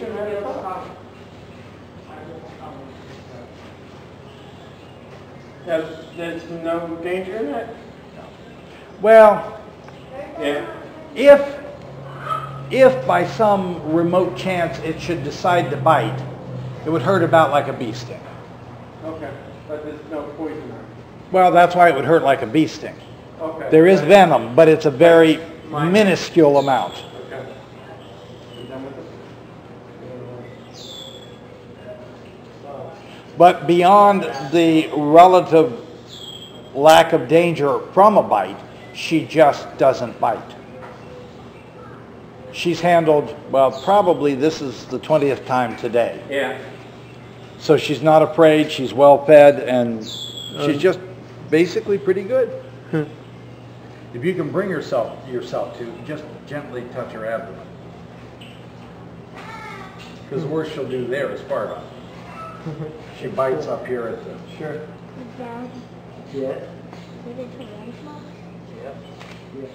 location where you are. There's no danger in it? Well, yeah. If by some remote chance it should decide to bite, it would hurt about like a bee sting. Okay, but there's no poison. Well, that's why it would hurt like a bee sting. Okay. There is venom, but it's a very minuscule amount. Okay. But beyond the relative lack of danger from a bite, she just doesn't bite. She's handled, well, probably this is the 20th time today. Yeah. So she's not afraid, she's well fed, and she's just basically pretty good. If you can bring yourself to, just gently touch her abdomen. Because the worst she'll do there is fart on. She bites up here at the... Sure. Yeah. Yeah. Yeah.